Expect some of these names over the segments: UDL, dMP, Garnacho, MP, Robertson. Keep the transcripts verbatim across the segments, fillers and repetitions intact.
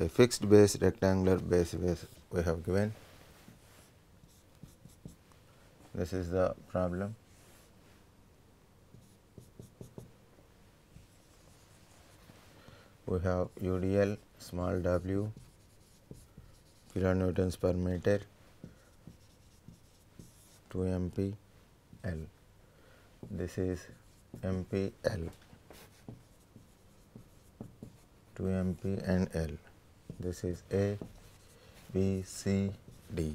a fixed base rectangular base base we have given. This is the problem. We have U D L small w kilonewtons per meter to M P L. This is M P L to M P and L. This is A, B, C, D.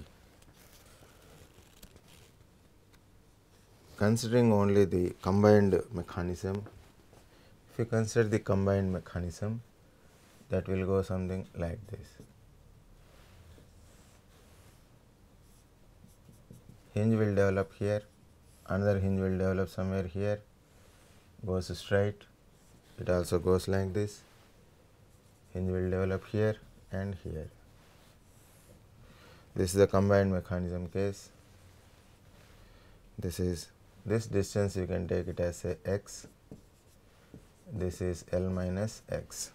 Considering only the combined mechanism, if you consider the combined mechanism, that will go something like this. Hinge will develop here, another hinge will develop somewhere here, goes straight, it also goes like this, hinge will develop here and here. This is the combined mechanism case. This is this distance, you can take it as a x. This is L minus x.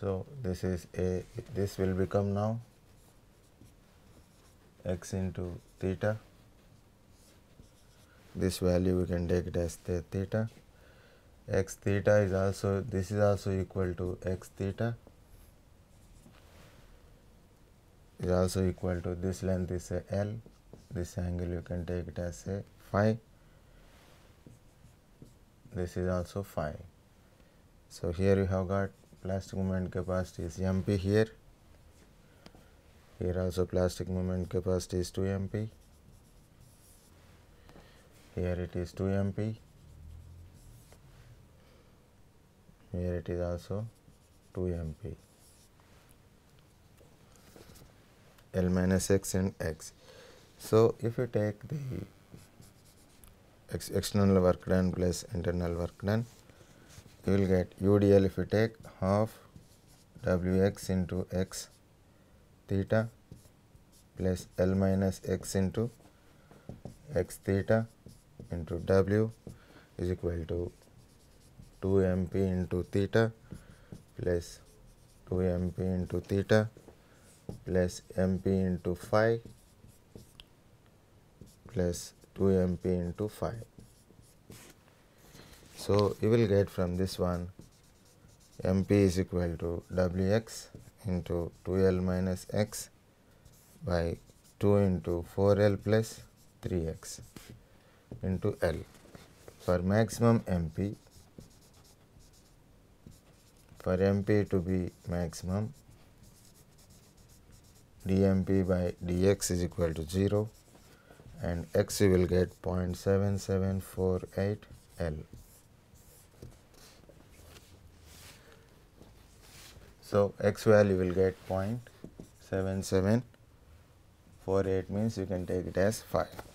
So, this is a, this will become now x into theta. This value we can take it as the theta. X theta is also, this is also equal to x theta. Is also equal to this length is a L, this angle you can take it as a phi, this is also phi. So, here you have got plastic moment capacity is M P here, here also plastic moment capacity is two M P, here it is two M P, here it is also two M P. L minus x and x. So, if you take the ex external work done plus internal work done, you will get U D L if you take half W x into x theta plus L minus x into x theta into W is equal to two M P into theta plus two M P into theta plus M P into phi plus two M P into phi. So, you will get from this one M P is equal to W x into two L minus x by two into four L plus three x into L. For maximum M P, for M P to be maximum, dMP by dx is equal to zero and x you will get zero point seven seven four eight L. So, x value will get zero point seven seven four eight means you can take it as five.